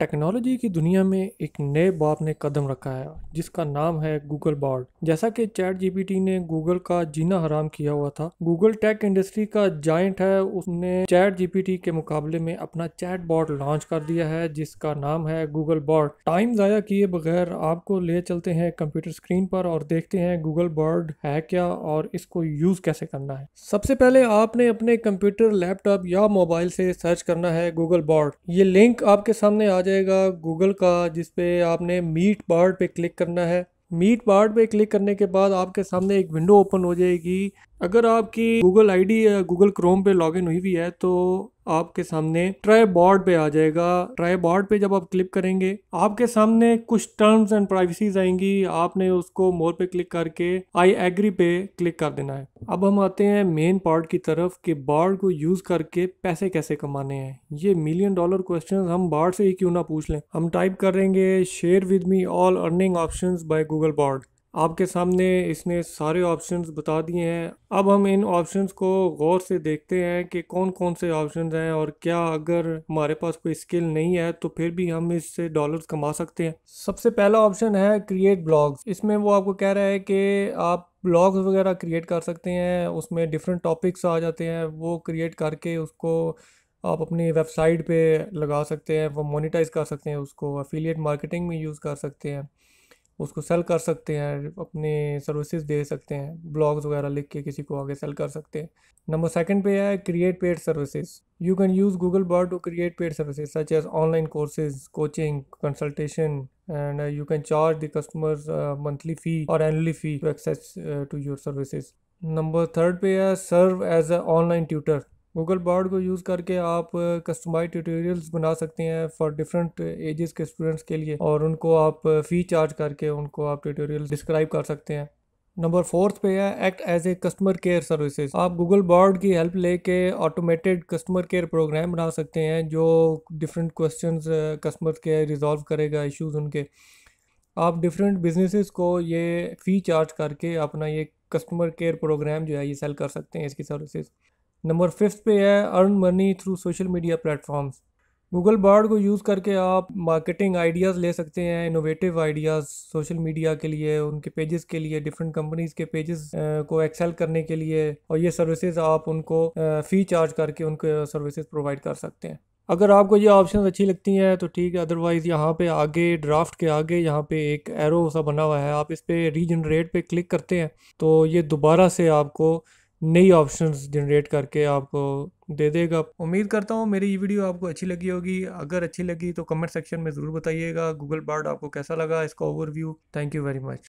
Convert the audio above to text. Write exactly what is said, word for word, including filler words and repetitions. Technology की दुनिया में एक नए बाप ने कदम रखा है जिसका नाम है गूगल बार्ड। जैसा कि चैट जीपीटी ने गूगल का जीना हराम किया हुआ था, गूगल टेक इंडस्ट्री का जायंट है, उसने चैट जीपीटी के मुकाबले में अपना चैट बॉट लॉन्च कर दिया है जिसका नाम है गूगल बार्ड। टाइम ज़ाया किए बगैर आपको ले चलते हैं कंप्यूटर स्क्रीन पर और देखते हैं गूगल बार्ड है क्या और इसको यूज़ कैसे करना है। सबसे पहले आपने अपने कंप्यूटर, लैपटॉप या मोबाइल से सर्च करना है गूगल बार्ड। ये लिंक आपके सामने आ जाएगा गूगल का, जिसपे आपने मीट बार्ड पे क्लिक करना है। मीट बार्ड पे क्लिक करने के बाद आपके सामने एक विंडो ओपन हो जाएगी। अगर आपकी गूगल आईडी या गूगल क्रोम पे लॉगिन हुई हुई है तो आपके सामने ट्राई बार्ड पे आ जाएगा। ट्राई बार्ड पे जब आप क्लिक करेंगे आपके सामने कुछ टर्म्स एंड प्राइवेसीज आएंगी, आपने उसको मोर पे क्लिक करके आई एग्री पे क्लिक कर देना है। अब हम आते हैं मेन पार्ट की तरफ कि बार्ड को यूज करके पैसे कैसे कमाने हैं। ये मिलियन डॉलर क्वेश्चन हम बार्ड से ही क्यों ना पूछ लें। हम टाइप करेंगे share with me all earning option by Google Bard. आपके सामने इसने सारे ऑप्शंस बता दिए हैं। अब हम इन ऑप्शंस को गौर से देखते हैं कि कौन कौन से ऑप्शंस हैं और क्या अगर हमारे पास कोई स्किल नहीं है तो फिर भी हम इससे डॉलर्स कमा सकते हैं। सबसे पहला ऑप्शन है क्रिएट ब्लॉग्स। इसमें वो आपको कह रहा है कि आप ब्लॉग्स वगैरह क्रिएट कर सकते हैं, उसमें डिफरेंट टॉपिक्स आ जाते हैं, वो क्रिएट करके उसको आप अपनी वेबसाइट पे लगा सकते हैं, वो मोनिटाइज कर सकते हैं, उसको एफिलिएट मार्केटिंग में यूज़ कर सकते हैं, उसको सेल कर सकते हैं, अपने सर्विसेज दे सकते हैं, ब्लॉग्स वगैरह लिख के किसी को आगे सेल कर सकते हैं। नंबर सेकंड पे है create paid services. You can use Google Bard to create paid services such as online courses, coaching, consultation and you can charge the customers monthly fee और annually fee to access to your services. Number third पे है serve as a online tutor. Google Bard को use करके आप customise tutorials बना सकते हैं for different ages के स्टूडेंट्स के लिए और उनको आप फ़ी चार्ज करके उनको आप ट्यूटोरियल डिस्क्राइब कर सकते हैं। नंबर फोर्थ पे है act as a customer care services. आप गूगल बार्ड की हेल्प लेके ऑटोमेटेड कस्टमर केयर प्रोग्राम बना सकते हैं जो different questions customer care resolve करेगा, इश्यूज़ उनके। आप डिफरेंट बिजनेसेस को ये फ़ी चार्ज करके अपना ये कस्टमर केयर प्रोग्राम जो है ये सेल कर सकते हैं, इसकी सर्विसेज। नंबर फिफ्थ पे है earn money through social media platforms. Google Bard को यूज़ करके आप मार्केटिंग आइडियाज़ ले सकते हैं, इनोवेटिव आइडियाज़ सोशल मीडिया के लिए, उनके पेजेस के लिए, डिफरेंट कंपनीज़ के पेजेस को एक्सेल करने के लिए, और ये सर्विसेज आप उनको फ़ी चार्ज करके उनके सर्विसेज प्रोवाइड कर सकते हैं। अगर आपको ये ऑप्शन अच्छी लगती हैं तो ठीक है, अदरवाइज़ यहाँ पे आगे ड्राफ्ट के आगे यहाँ पे एक एरो सा बना हुआ है, आप इस पर रीजनरेट पे क्लिक करते हैं तो ये दोबारा से आपको नई ऑप्शंस जनरेट करके आपको दे देगा। उम्मीद करता हूँ मेरी ये वीडियो आपको अच्छी लगी होगी। अगर अच्छी लगी तो कमेंट सेक्शन में ज़रूर बताइएगा गूगल बार्ड आपको कैसा लगा, इसका overview. Thank you very much.